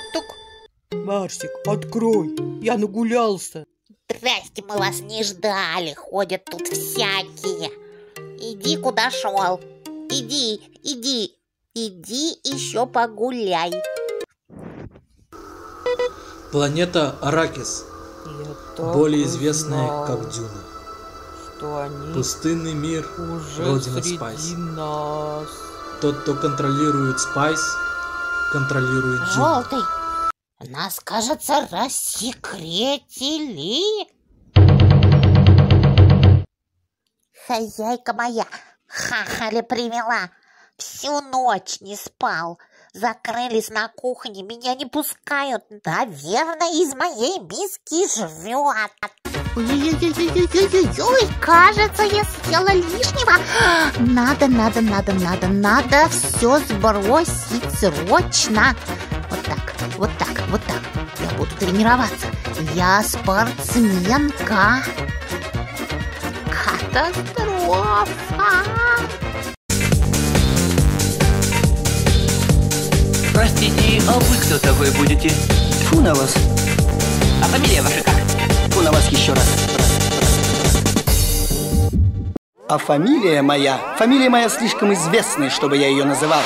Тук-тук-тук. Марсик, открой, я нагулялся. Здрасте, мы вас не ждали, ходят тут всякие. Иди, куда шел. Иди, иди, иди еще погуляй. Планета Аракис, более известная как Дюна. Пустынный мир, родина Спайс. Тот, кто контролирует Спайс, контролирует Дюну. Желтый, нас, кажется, рассекретили. Хозяйка моя хахали привела. Всю ночь не спал. Закрылись на кухне, меня не пускают. Наверное, из моей миски жрет. Ой-ой-ой-ой-ой-ой-ой, кажется, я съела лишнего. Надо все сбросить срочно. Вот так. Я буду тренироваться. Я спортсменка. Катастрофа. Простите, а вы кто такой будете? Тьфу на вас. А фамилия ваша как? Тьфу на вас еще раз. А фамилия моя слишком известная, чтобы я ее называл.